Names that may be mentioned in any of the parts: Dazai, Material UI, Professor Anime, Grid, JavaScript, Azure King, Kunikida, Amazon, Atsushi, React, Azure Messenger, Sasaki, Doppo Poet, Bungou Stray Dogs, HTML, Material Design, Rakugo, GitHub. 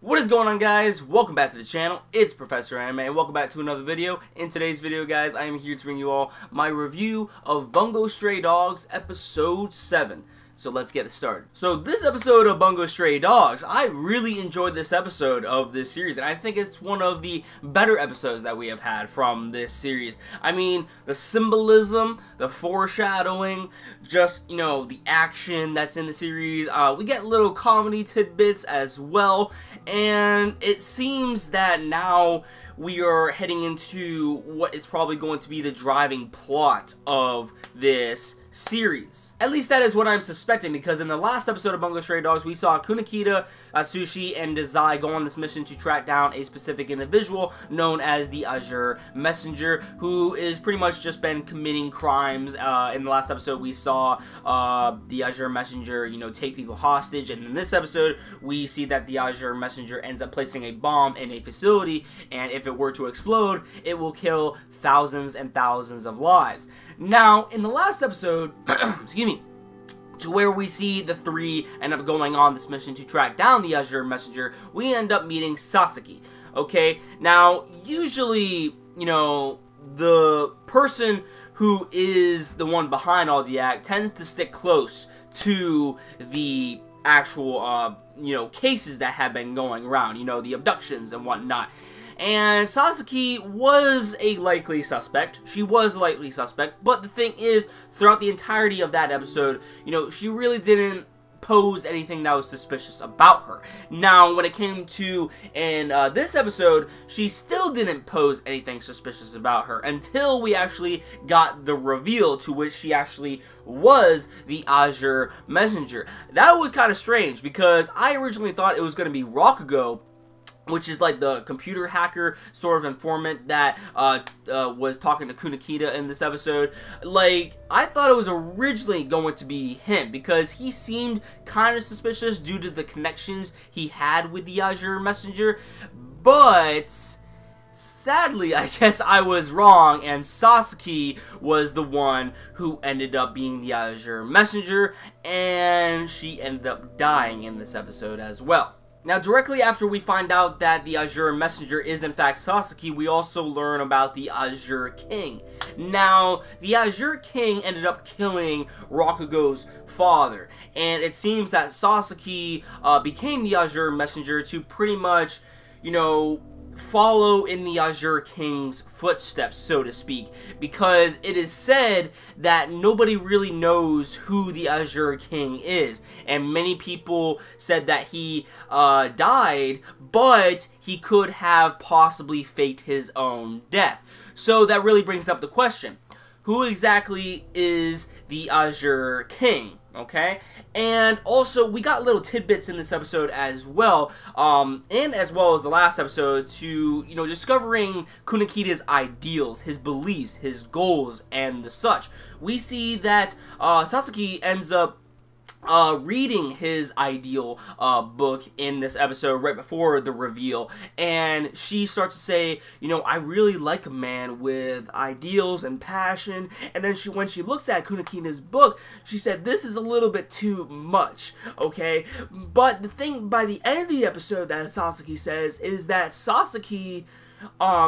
What is going on, guys? Welcome back to the channel. It's Professor Anime and welcome back to another video. In today's video, guys, I am here to bring you all my review of Bungou Stray Dogs Episode 7. So let's get it started. So this episode of Bungou Stray Dogs, I really enjoyed this episode of this series, and I think it's one of the better episodes that we have had from this series. I mean, the symbolism, the foreshadowing, just, you know, the action that's in the series. We get little comedy tidbits as well, and it seems that now we are heading into what is probably going to be the driving plot of this series. At least that is what I'm suspecting, because in the last episode of Bungou Stray Dogs, we saw Kunikida, Atsushi, and Dazai go on this mission to track down a specific individual known as the Azure Messenger, who is pretty much just been committing crimes. In the last episode, we saw the Azure Messenger, you know, take people hostage, and in this episode, we see that the Azure Messenger ends up placing a bomb in a facility, and if it were to explode, it will kill thousands and thousands of lives. Now, in the last episode, excuse me, to where we see the three end up going on this mission to track down the Azure Messenger, we end up meeting Sasaki. Okay, now, usually, you know, the person who is the one behind all the act tends to stick close to the actual, you know, cases that have been going around, you know, the abductions and whatnot. And Sasaki was a likely suspect. She was a likely suspect, but the thing is, throughout the entirety of that episode, you know, she really didn't pose anything that was suspicious about her. Now, when it came to this episode, she still didn't pose anything suspicious about her until we actually got the reveal to which she actually was the Azure Messenger. That was kind of strange, because I originally thought it was going to be Rakugo, which is like the computer hacker sort of informant that was talking to Kunikida in this episode. Like, I thought it was originally going to be him, because he seemed kind of suspicious due to the connections he had with the Azure Messenger, but sadly, I guess I was wrong, and Sasaki was the one who ended up being the Azure Messenger, and she ended up dying in this episode as well. Now, directly after we find out that the Azure Messenger is in fact Sasaki, we also learn about the Azure King. Now, the Azure King ended up killing Rakugo's father, and it seems that Sasaki became the Azure Messenger to pretty much, you know, follow in the Azure King's footsteps, so to speak, because it is said that nobody really knows who the Azure King is, and many people said that he died, but he could have possibly faked his own death. So that really brings up the question, who exactly is the Azure King? Okay, and also we got little tidbits in this episode as well, and as well as the last episode, to, you know, discovering Kunikida's ideals, his beliefs, his goals, and the such. We see that Sasaki ends up reading his ideal book in this episode right before the reveal, and she starts to say, you know, I really like a man with ideals and passion, and then she, when she looks at Kunikina's book, she said, this is a little bit too much, okay? But the thing by the end of the episode that Sasaki says is that Sasaki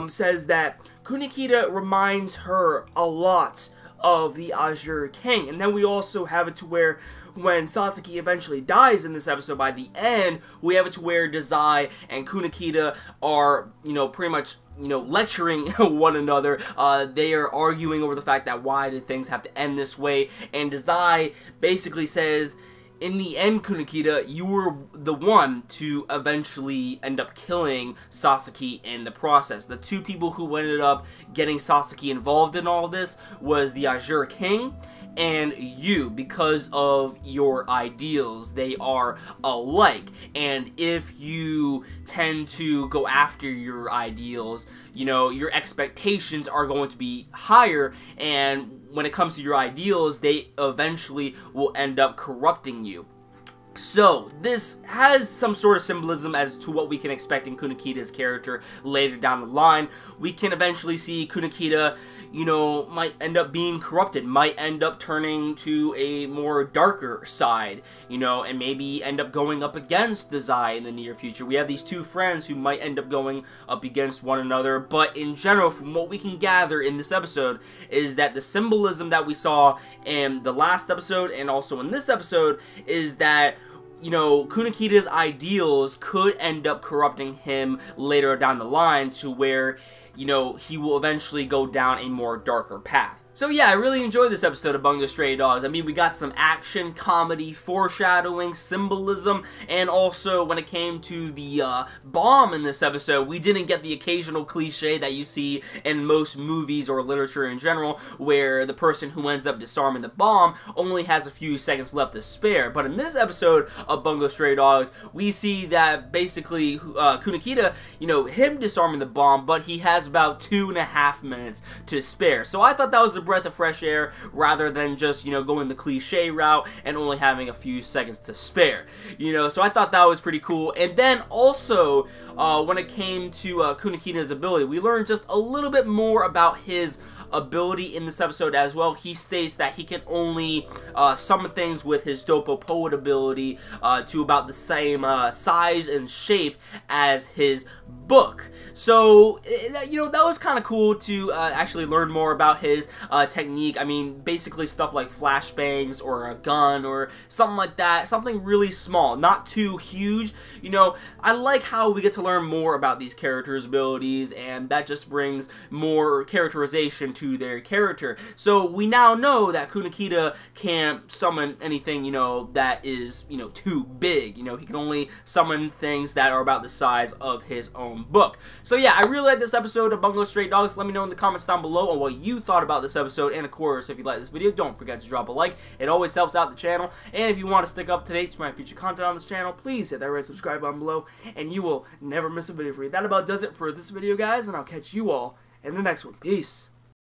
says that Kunikida reminds her a lot of the Azure King. And then we also have it to where when Sasaki eventually dies in this episode, by the end, we have it to where Dazai and Kunikida are, you know, pretty much, you know, lecturing one another. They are arguing over the fact that why did things have to end this way, and Dazai basically says, in the end, Kunikida, you were the one to eventually end up killing Sasaki in the process. The two people who ended up getting Sasaki involved in all this was the Azure King and you, because of your ideals. They are alike, and if you tend to go after your ideals, you know, your expectations are going to be higher, and when it comes to your ideals, they eventually will end up corrupting you. So, this has some sort of symbolism as to what we can expect in Kunikida's character later down the line. We can eventually see Kunikida, you know, might end up being corrupted, might end up turning to a more darker side, you know, and maybe end up going up against Dazai in the near future. We have these two friends who might end up going up against one another, but in general, from what we can gather in this episode, is that the symbolism that we saw in the last episode and also in this episode is that, you know, Kunikida's ideals could end up corrupting him later down the line to where, you know, he will eventually go down a more darker path. So yeah, I really enjoyed this episode of Bungou Stray Dogs. I mean, we got some action, comedy, foreshadowing, symbolism, and also when it came to the bomb in this episode, we didn't get the occasional cliche that you see in most movies or literature in general, where the person who ends up disarming the bomb only has a few seconds left to spare. But in this episode of Bungou Stray Dogs, we see that basically Kunikida, you know, him disarming the bomb, but he has about 2.5 minutes to spare. So I thought that was a breath of fresh air, rather than just, you know, going the cliche route and only having a few seconds to spare, you know. So I thought that was pretty cool. And then also when it came to Kunikida's ability, we learned just a little bit more about his ability in this episode as well. He states that he can only summon things with his Doppo Poet ability to about the same size and shape as his book. So, you know, that was kind of cool to actually learn more about his technique. I mean, basically stuff like flashbangs or a gun or something like that, something really small, not too huge. You know, I like how we get to learn more about these characters' abilities, and that just brings more characterization to their character. So we now know that Kunikida can't summon anything, you know, that is, you know, too big. You know, he can only summon things that are about the size of his own book. So yeah, I really like this episode of Bungou Stray Dogs. Let me know in the comments down below on what you thought about this episode, and of course, if you like this video, don't forget to drop a like. It always helps out the channel. And if you want to stick up to date to my future content on this channel, please hit that red subscribe button below, and you will never miss a video for you. That about does it for this video, guys, and I'll catch you all in the next one. Peace.